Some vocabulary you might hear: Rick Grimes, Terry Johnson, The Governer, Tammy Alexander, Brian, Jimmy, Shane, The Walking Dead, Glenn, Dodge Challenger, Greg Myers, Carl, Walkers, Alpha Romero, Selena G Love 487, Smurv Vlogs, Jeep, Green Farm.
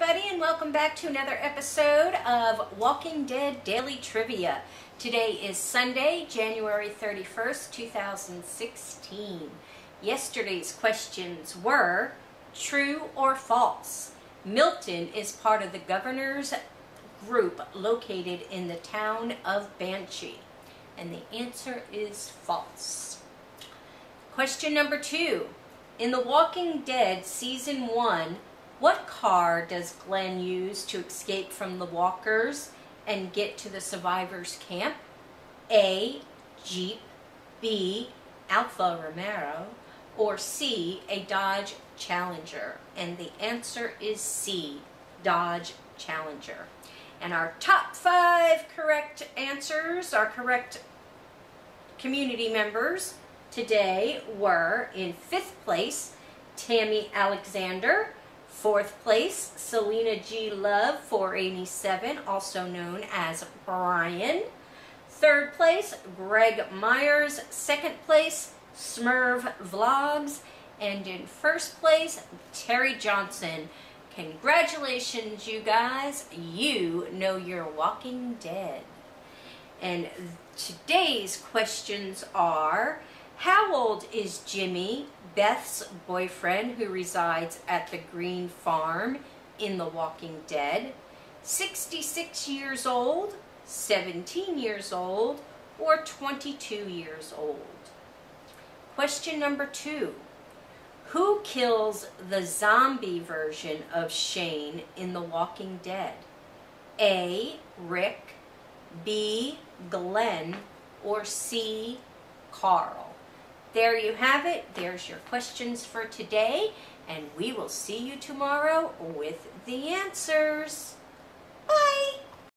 everybody, and welcome back to another episode of Walking Dead Daily Trivia. Today is Sunday, January 31st, 2016. Yesterday's questions were true or false. Milton is part of the governor's group located in the town of Banshee. And the answer is false. Question number 2. In The Walking Dead Season 1, what car does Glenn use to escape from the walkers and get to the survivors' camp? A, Jeep, B, Alpha Romero, or C, a Dodge Challenger? And the answer is C, Dodge Challenger. And our top 5 correct answers, our correct community members today were, in 5th place, Tammy Alexander, 4th place, Selena G Love 487, also known as Brian, 3rd place, Greg Myers, 2nd place, Smurv Vlogs, and in 1st place, Terry Johnson. Congratulations, you guys. You know you're Walking Dead. And today's questions are, how old is Jimmy, Beth's boyfriend who resides at the Green Farm in The Walking Dead? 66 years old, 17 years old, or 22 years old? Question number 2. Who kills the zombie version of Shane in The Walking Dead? A, Rick, B, Glenn, or C, Carl? There you have it. There's your questions for today, and we will see you tomorrow with the answers.